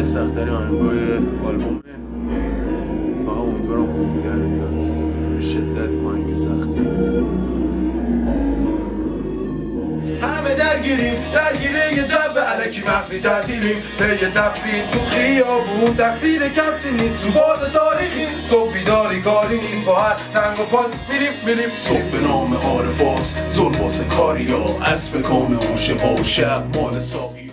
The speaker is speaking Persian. لسه اختاريها البوم فهو مجرد خوب جاريات بالشدات معي ساختي همه درگیریم جبه علکی مغزی تعطیلیم پی تفرید تو خیابون تقصیر کسی نیست تو باد تاریخی صبح بیداری کاری نیست با هر رنگ و پات میریم صبح به نام عارفاست زرفاس کاری ها اسب کام هوشه ها شب مال ساقی